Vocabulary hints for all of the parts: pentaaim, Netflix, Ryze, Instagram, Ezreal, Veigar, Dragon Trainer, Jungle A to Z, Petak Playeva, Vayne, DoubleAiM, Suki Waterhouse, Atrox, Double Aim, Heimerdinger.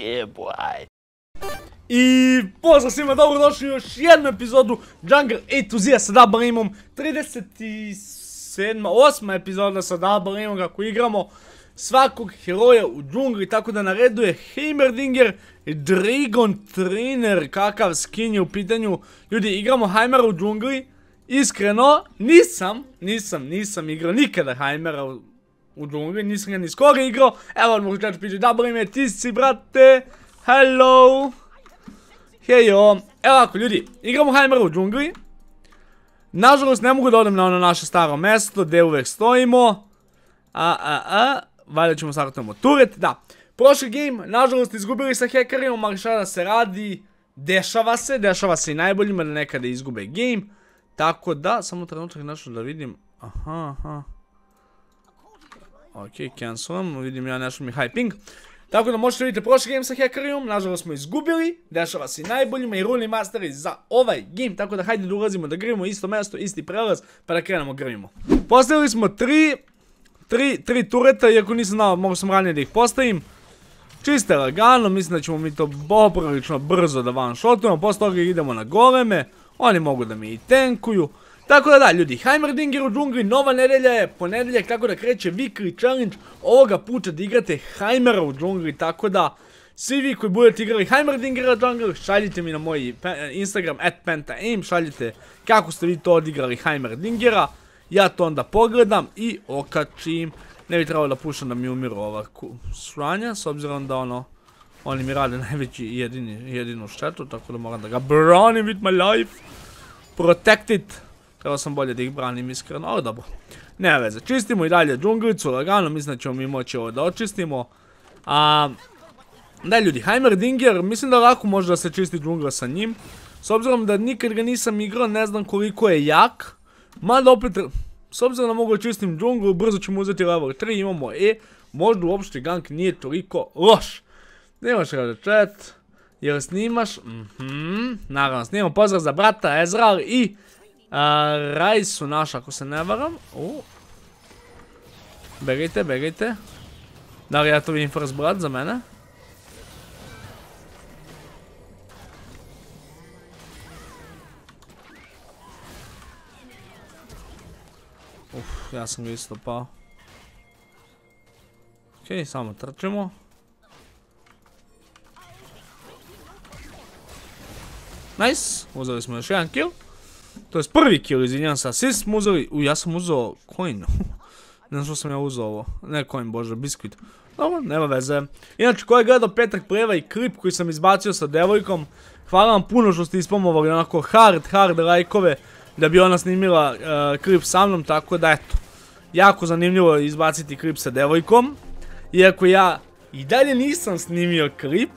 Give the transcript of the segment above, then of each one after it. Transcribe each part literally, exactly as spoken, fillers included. Yeah, boy. I pozdrav svima, dobrodošli u još jednu epizodu Jungle A to Z sa Double Aimom. trideset sedma, osma epizoda sa Double Aimom kako igramo svakog heroja u džungli, tako da na redu je Heimerdinger, Dragon Trainer, kakav skin je u pitanju. Ljudi, igramo Heimera u džungli, iskreno, nisam, nisam, nisam igrao nikada Heimera u U džungli, nisam ga ni skoro igrao. Evo odmah ću pići, Double Aim je, ti si brate. Hello. Hejo. Evo ovako ljudi, igramo Heimera u džungli. Nažalost ne mogu da odem na ono naše staro mesto gdje uvek stojimo. A a a Valjda ćemo startamo turret, da. Prošli game, nažalost izgubili sa hekerima, ali šta da se radi. Dešava se, dešava se i najboljima da nekada izgube game. Tako da, samo trenutak nešto da vidim. Aha, aha. Ok, cancelam, vidim ja nešto mi high ping. Tako da možete vidjeti prošli game sa Hackerijom, nažalost smo izgubili, dešava se i najboljima i runi masteri za ovaj game, tako da hajde da ulazimo da grimo isto mesto, isti prelaz, pa da krenemo grimo. Postavili smo tri, tri, tri tureta, iako nisam znao, mogu sam ranije da ih postavim. Čiste lagano, mislim da ćemo mi to poprilično brzo da one shotujemo, posle toga idemo na goleme, oni mogu da mi i tankuju. Tako da da ljudi, Heimerdinger u džungli, nova nedelja je ponedeljak, tako da kreće weekly challenge, ovoga puta da igrate Heimera u džungli, tako da svi vi koji budete igrali Heimerdingera u džungli, šaljite mi na moj Instagram et pentaaim, šaljite kako ste vi to odigrali Heimerdingera, ja to onda pogledam i okačim. Ne bi trebalo da pušam da mi umiru ova sranja, s obzirom da ono, oni mi rade najveći i jedinu štetu, tako da moram da ga branim with my life, protect it. Trebao sam bolje da ih branim iskreno, ali dobro. Nema veze, čistimo i dalje džunglicu, lagano, mislim da ćemo mi moći ovo da očistimo. Daj ljudi, Heimerdinger, mislim da lako može da se čisti džungla sa njim. S obzirom da nikad ga nisam igrao, ne znam koliko je jak. Mada opet, s obzirom da mogu da čistim džunglu, brzo ćemo uzeti level tri, imamo E. Možda uopšte gank nije toliko loš. Nemaš rada chat, jer snimaš, mhm, naravno snimam, pozdrav za brata, Ezreal i... Ryze su naša, ako se ne varam. Begajte, begajte. Da li ja to vidim first blood za mene? Uff, ja sam ga isto pao. Ok, samo trčimo. Nice, uzeli smo još jedan kill. To je prvi kill, izvinjam se, assist smo uzeli, u ja sam uzeo coin, ne znam što sam ja uzeo ovo, ne coin bože, biskvit, dobro, nema veze. Inače, ko je gledao Petak Playeva i klip koji sam izbacio sa devojkom, hvala vam puno što ste ispomovali onako hard, hard lajkove da bi ona snimila klip sa mnom, tako da eto, jako zanimljivo je izbaciti klip sa devojkom, iako ja i dalje nisam snimio klip,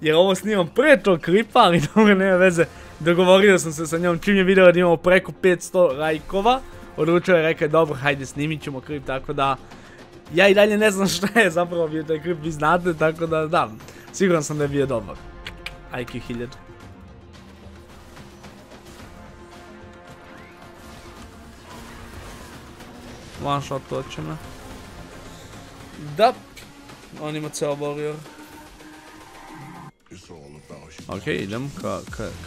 jer ovo snimam pre tog klipa, ali dobro, nema veze. Dogovorio sam se sa njom, čim je vidjela da imamo preko petsto lajkova, odlučio je, rekao je dobro, hajde snimit ćemo klip, tako da ja i dalje ne znam šta je zapravo bio taj klip, vi znate, tako da da, siguran sam da je bio dobar. I Q hiljadu. One shot toče me. Da, on ima ceo warrior. Ok, idem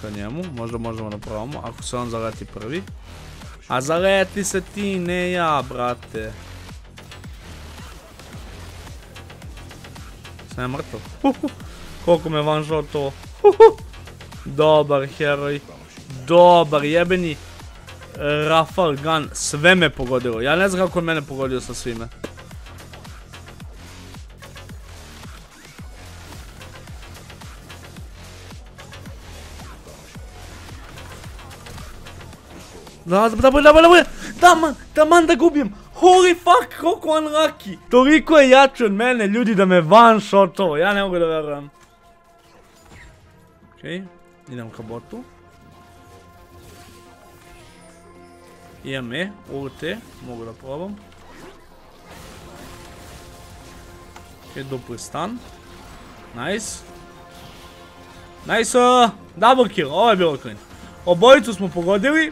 ka njemu, možda možemo da probamo, ako se on zaleti prvi. A zaleti se ti, ne ja, brate. Sam je mrtav. Koliko me one shot ovo. Dobar heroj. Dobar jebeni Rafal gun, sve me pogodilo. Ja ne znam kako je mene pogodio sa svime. Da, da, da, da, da, da, taman da gubim, holy fuck, koliko unlucky, toliko je jači od mene ljudi da me one shot ovo, ja ne mogu da verujem. Okej, idem ka botu. Imam E, ulte, mogu da probam. Okej, dupli stun, nice. Nice, double kill, ovo je bilo clean. Obojicu smo pogodili.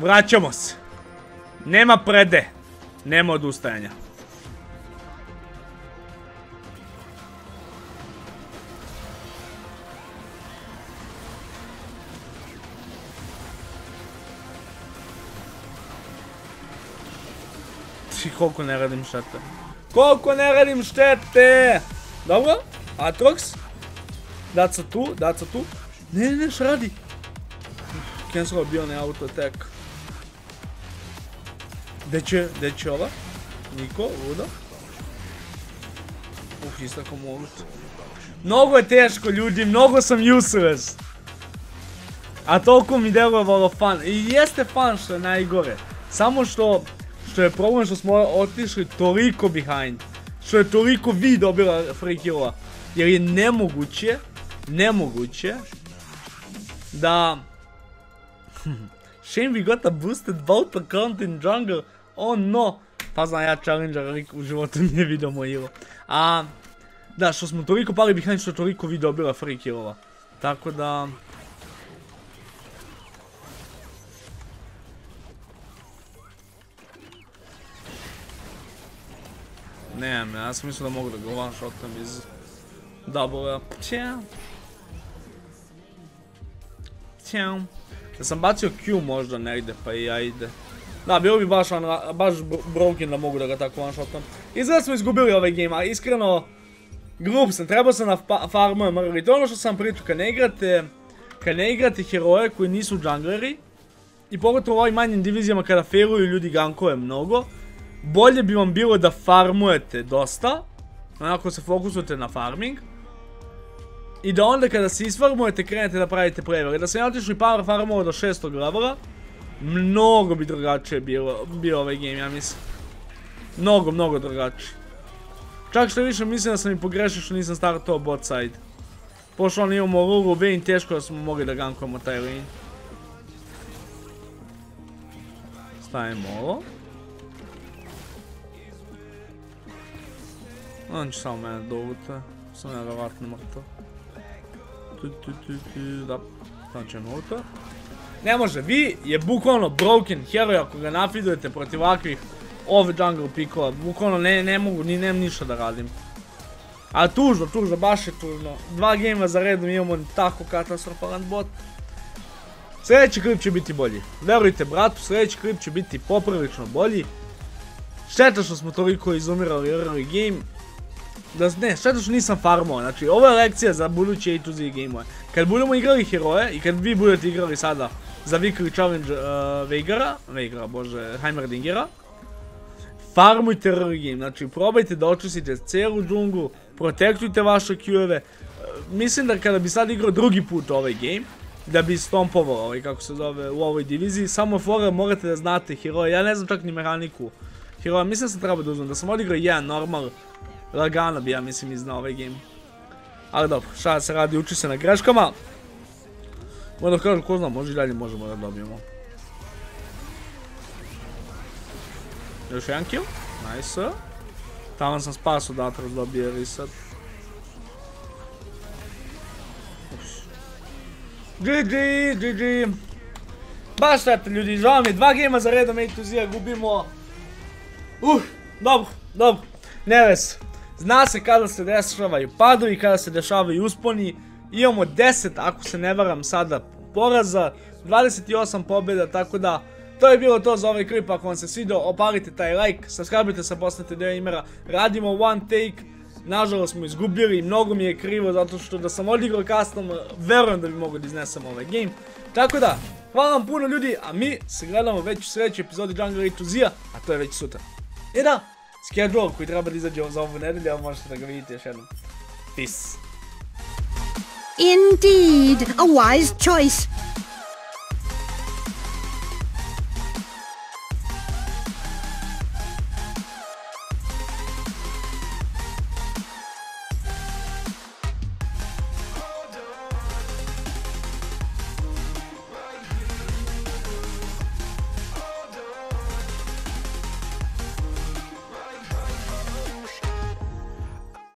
Vraćamo se. Nema prede. Nema odustajanja. Koliko ne radim štete. Koliko ne radim štete! Dobro, Atrox. Daca tu, daca tu. Ne, ne, neš radi. Cancel bio ne auto attack. Deće, deće ova. Niko, luda. Uh, istako mogu. Mnogo je teško, ljudi, mnogo sam useless. A toliko mi delovalo fun. I jeste fun što je najgore. Samo što, što je problem što smo otišli toliko behind. Što je toliko vi dobila free killa. Jer je nemoguće, nemoguće da... Shame we got a boosted both account in jungle. Oh no. Pa znam ja challengera u životu nije vidio moj ilo. A... Da, što smo toliko pali behind što toliko vi dobila free killova. Tako da... Nemam, ja sam mislio da mogu da ga one shotam iz double-a. Ćao. Ćao. Da sam bacio Q možda negde pa i ajde. Da, bilo bi baš broken da mogu da ga tako one shotam. Izgleda smo izgubili ovaj game, a iskreno... Glup sam, trebao sam na farmu mrli. To je ono što sam pričao, kad ne igrate... Kad ne igrate heroje koji nisu džungleri. I pogotovo u ovim manjim divizijama kada failuju ljudi gankove mnogo. Bolje bi vam bilo da farmujete dosta, onako se fokusujete na farming. I da onda kada se isfarmujete krenete da pravite prevere. Da sam ja otišli par farmova do šestog levela, mnogo bi drugačije bio ovaj game, ja mislim. Mnogo, mnogo drugačije. Čak što više mislim da sam i pogrešio što nisam startao bot side. Pošto on imamo Lulu Vayne, teško da smo mogli da gankujemo taj lane. Stavimo ovo. On će samo mene dovuta, sam nevjerovatno mrtav. Da, sam će mrtav. Ne može, vi je bukvalno broken heroj ako ga nafidujete protiv ovakvih ove jungle pikova. Bukvalno ne mogu, ni nemam ništa da radim. A tužno, tužno, baš je tužno. Dva gamea za redom imamo tako katastrofalan bot. Sljedeći klip će biti bolji. Verujte bratu, sljedeći klip će biti poprilično bolji. Šteta što smo toliko izumirali early game. Da ne, šteta što nisam farmao, znači ovo je lekcija za buduće A to Z gameove. Kad budemo igrali heroje i kad vi budete igrali sada za weekly challenge Veigara, Veigara bože, Heimerdingera, farmujte early game, znači probajte da očistite celu džunglu, protektujte vaše Q-eve. Mislim da kada bi sad igrao drugi put ovaj game, da bi stompovao ovaj kako se zove u ovoj diviziji, samo fora morate da znate heroje, ja ne znam čak ni mehaniku heroja, mislim da sam trebao da uzmem, da sam odigrao jedan normal, lagano bi ja mislim iznao ovaj game. Ali dobro, šta se radi, uči se na greškama. Možda kažu ko zna, može i dalje možemo da dobijemo. Još jedan kill, nice. Tamo sam spas od Atrox, dobije reset. G G, G G. Baš štete ljudi, žao mi je, dva gamea za redom A to Z gubimo. Uh, dobro, dobro. Neves, zna se kada se dešavaju padovi i kada se dešavaju usponi. Imamo deset, ako se ne varam sada, poraza, dvadeset osam pobjeda, tako da to je bilo to za ovaj klip. Ako vam se svidio, opalite taj like, subscribe-te se, postanite deo imera. Radimo one take, nažalost smo izgubili i mnogo mi je krivo zato što da sam odigrao custom, verujem da bi mogo da iznesem ovaj game. Tako da, hvala vam puno ljudi, a mi se gledamo već u sljedećoj epizodi Jungle A to Z-a, a to je već sutra. I da! Schedule koji treba da izađe za ovu nedelju, ali možete da ga vidite još jednom. Peace. Indeed, a wise choice.